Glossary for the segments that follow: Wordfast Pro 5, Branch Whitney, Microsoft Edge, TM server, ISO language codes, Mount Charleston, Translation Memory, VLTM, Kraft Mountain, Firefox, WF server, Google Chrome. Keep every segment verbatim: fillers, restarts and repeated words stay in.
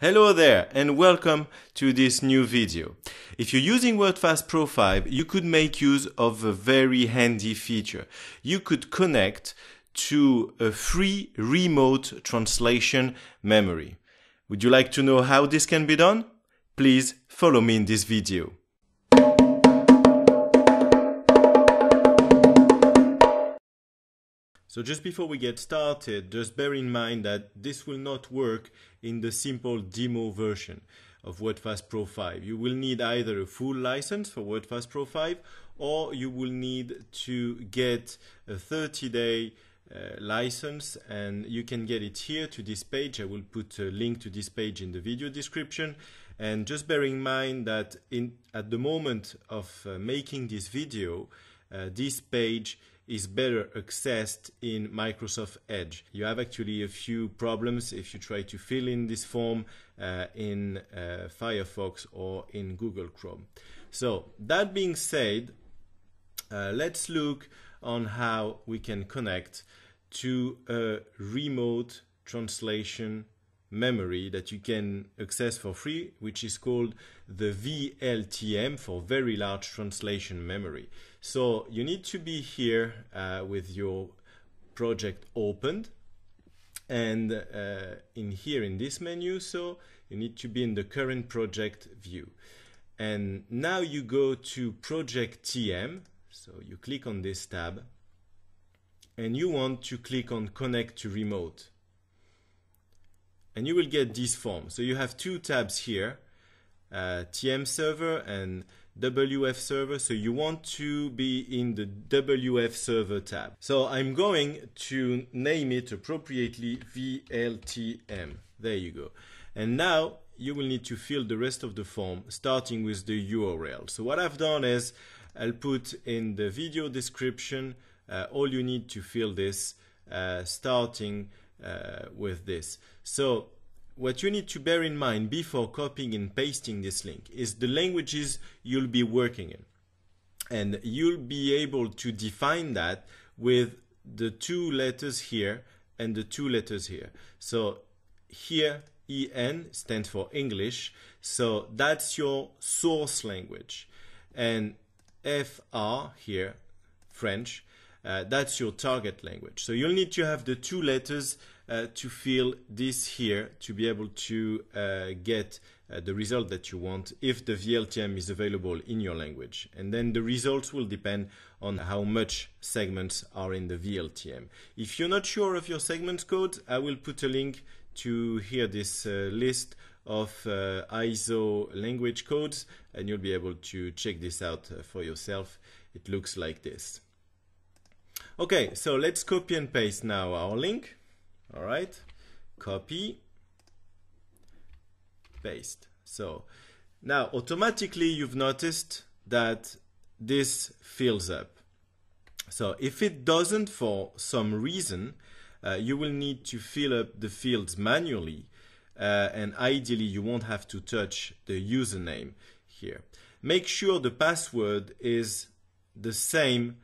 Hello there and welcome to this new video. If you're using Wordfast Pro five, you could make use of a very handy feature. You could connect to a free remote translation memory. Would you like to know how this can be done? Please follow me in this video. So just before we get started, just bear in mind that this will not work in the simple demo version of Wordfast Pro five. You will need either a full license for Wordfast Pro five, or you will need to get a thirty day uh, license, and you can get it here to this page. I will put a link to this page in the video description. And just bear in mind that in at the moment of uh, making this video, uh, this page is better accessed in Microsoft Edge. You have actually a few problems if you try to fill in this form uh, in uh, Firefox or in Google Chrome. So that being said, uh, let's look on how we can connect to a remote translation memory that you can access for free, which is called the V L T M, for very large translation memory. So you need to be here uh, with your project opened, and uh, in here in this menu, so you need to be in the current project view, and now you go to project T M. So you click on this tab and you want to click on connect to remote, and you will get this form. So you have two tabs here, uh, T M server and W F server. So you want to be in the W F server tab. So I'm going to name it appropriately V L T M. There you go. And now you will need to fill the rest of the form, starting with the U R L. So what I've done is I'll put in the video description uh, all you need to fill this, uh, starting Uh, with this. So what you need to bear in mind before copying and pasting this link is the languages you'll be working in, and you'll be able to define that with the two letters here and the two letters here. So here E N stands for English, so that's your source language, and F R here, French, Uh, that's your target language. So you'll need to have the two letters uh, to fill this here to be able to uh, get uh, the result that you want if the V L T M is available in your language. And then the results will depend on how much segments are in the V L T M. If you're not sure of your segments code, I will put a link to here this uh, list of uh, I S O language codes, and you'll be able to check this out uh, for yourself. It looks like this. Okay, so let's copy and paste now our link. All right, copy, paste. So now automatically you've noticed that this fills up. So if it doesn't for some reason, uh, you will need to fill up the fields manually, uh, and ideally you won't have to touch the username here. Make sure the password is the same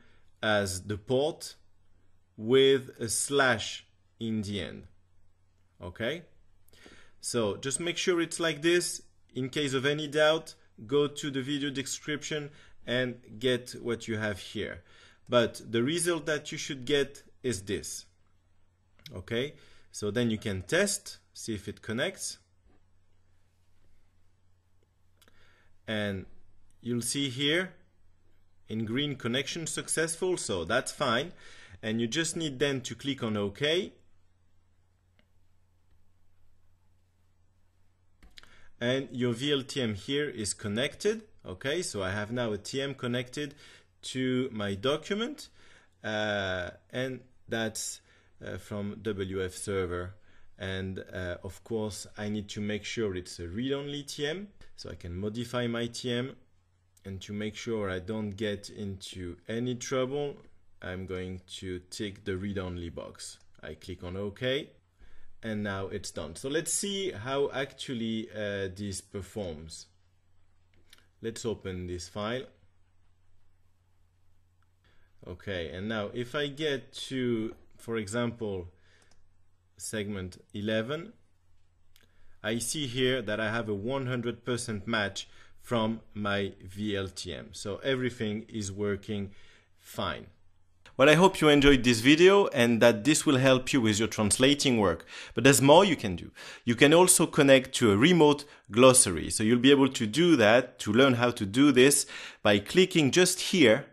as the port with a slash in the end. Okay, so just make sure it's like this. In case of any doubt, go to the video description and get what you have here, but the result that you should get is this. Okay, so then you can test, see if it connects, and you'll see here in green, connection successful, so that's fine. And you just need then to click on OK, and your V L T M here is connected. Okay, so I have now a T M connected to my document, uh, and that's uh, from W F server, and uh, of course I need to make sure it's a read-only T M, so I can modify my T M. And to make sure I don't get into any trouble, I'm going to tick the read-only box. I click on OK, and now it's done. So let's see how actually uh, this performs. Let's open this file. Okay, and now if I get to, for example, segment eleven, I see here that I have a one hundred percent match from my V L T M. So everything is working fine. Well, I hope you enjoyed this video and that this will help you with your translating work. But there's more you can do. You can also connect to a remote glossary. So you'll be able to do that, to learn how to do this, by clicking just here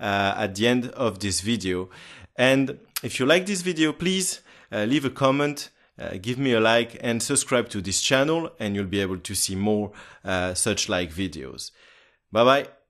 uh, at the end of this video. And if you like this video, please uh, leave a comment, uh, give me a like and subscribe to this channel, and you'll be able to see more uh, such like videos. Bye bye.